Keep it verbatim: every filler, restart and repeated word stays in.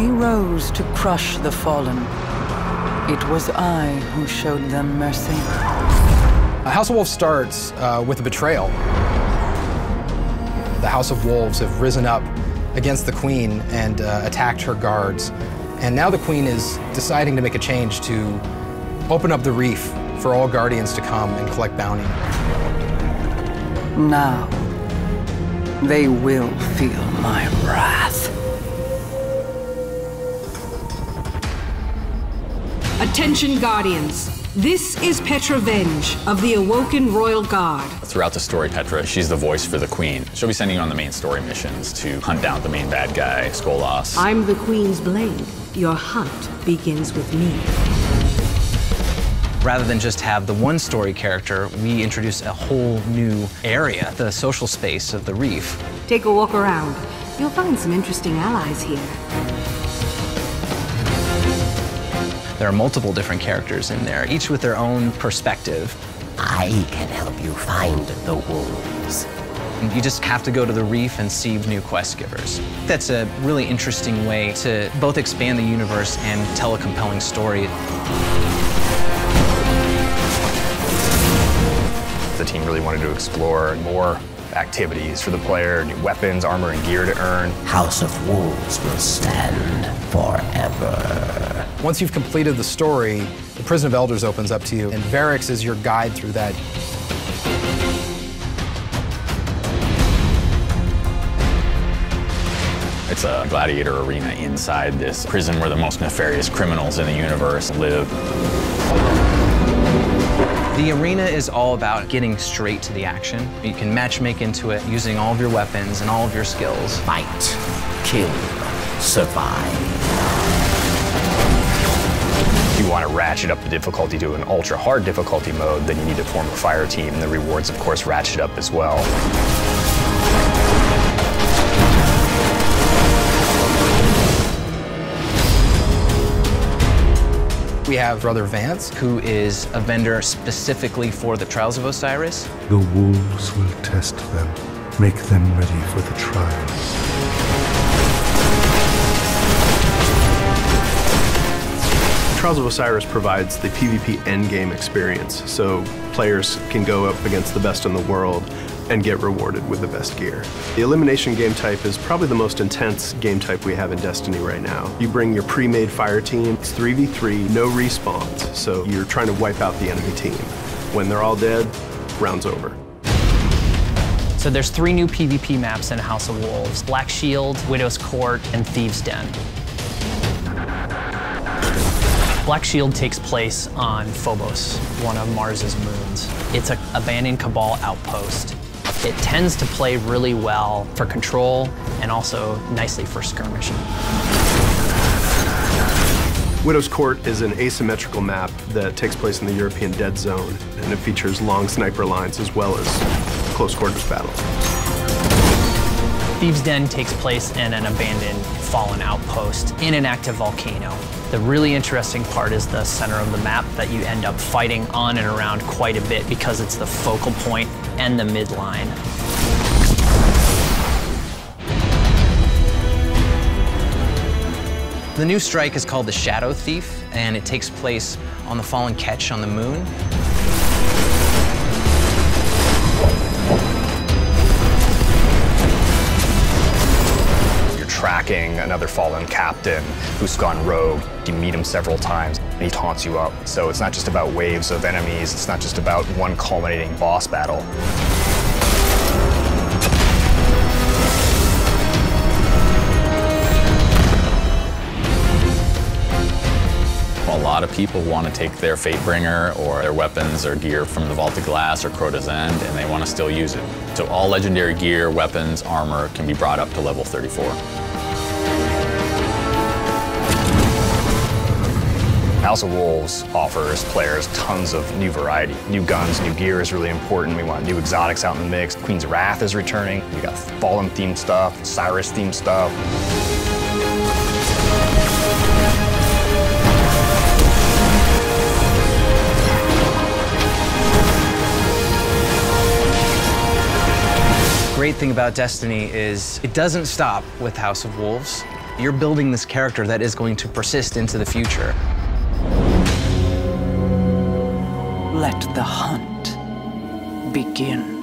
we rose to crush the fallen, it was I who showed them mercy. House of Wolves starts uh, with a betrayal. The House of Wolves have risen up against the Queen and uh, attacked her guards. And now the Queen is deciding to make a change to open up the Reef for all Guardians to come and collect bounty. Now, they will feel my wrath. Attention, Guardians. This is Petra Venge of the Awoken Royal Guard. Throughout the story, Petra, she's the voice for the Queen. She'll be sending you on the main story missions to hunt down the main bad guy, Skolas. I'm the Queen's blade. Your hunt begins with me. Rather than just have the one story character, we introduce a whole new area, the social space of the Reef. Take a walk around. You'll find some interesting allies here. There are multiple different characters in there, each with their own perspective. I can help you find the wolves. You just have to go to the Reef and see new quest givers. That's a really interesting way to both expand the universe and tell a compelling story. The team really wanted to explore more activities for the player, new weapons, armor, and gear to earn. House of Wolves will stand forever. Once you've completed the story, the Prison of Elders opens up to you, and Variks is your guide through that. It's a gladiator arena inside this prison where the most nefarious criminals in the universe live. The arena is all about getting straight to the action. You can matchmake into it using all of your weapons and all of your skills. Fight, kill, survive. If you want to ratchet up the difficulty to an ultra-hard difficulty mode, then you need to form a fire team, and the rewards, of course, ratchet up as well. We have Brother Vance, who is a vendor specifically for the Trials of Osiris. The wolves will test them, make them ready for the trials. Trials of Osiris provides the PvP endgame experience, so players can go up against the best in the world and get rewarded with the best gear. The elimination game type is probably the most intense game type we have in Destiny right now. You bring your pre-made fire team, it's three v three, no respawns, so you're trying to wipe out the enemy team. When they're all dead, round's over. So there's three new PvP maps in House of Wolves: Black Shield, Widow's Court, and Thieves Den. Black Shield takes place on Phobos, one of Mars's moons. It's an abandoned Cabal outpost. It tends to play really well for control and also nicely for skirmishing. Widow's Court is an asymmetrical map that takes place in the European Dead Zone, and it features long sniper lines as well as close quarters battles. Thieves' Den takes place in an abandoned fallen outpost in an active volcano. The really interesting part is the center of the map that you end up fighting on and around quite a bit because it's the focal point and the midline. The new strike is called the Shadow Thief, and it takes place on the Fallen Ketch on the moon. Tracking another fallen captain who's gone rogue. You meet him several times, and he taunts you up. So it's not just about waves of enemies, it's not just about one culminating boss battle. A lot of people want to take their Fatebringer or their weapons or gear from the Vault of Glass or Crota's End, and they want to still use it. So all legendary gear, weapons, armor can be brought up to level thirty-four. House of Wolves offers players tons of new variety. New guns, new gear is really important. We want new exotics out in the mix. Queen's Wrath is returning. We got Fallen-themed stuff, Cyrus-themed stuff. The great thing about Destiny is it doesn't stop with House of Wolves. You're building this character that is going to persist into the future. Let the hunt begin.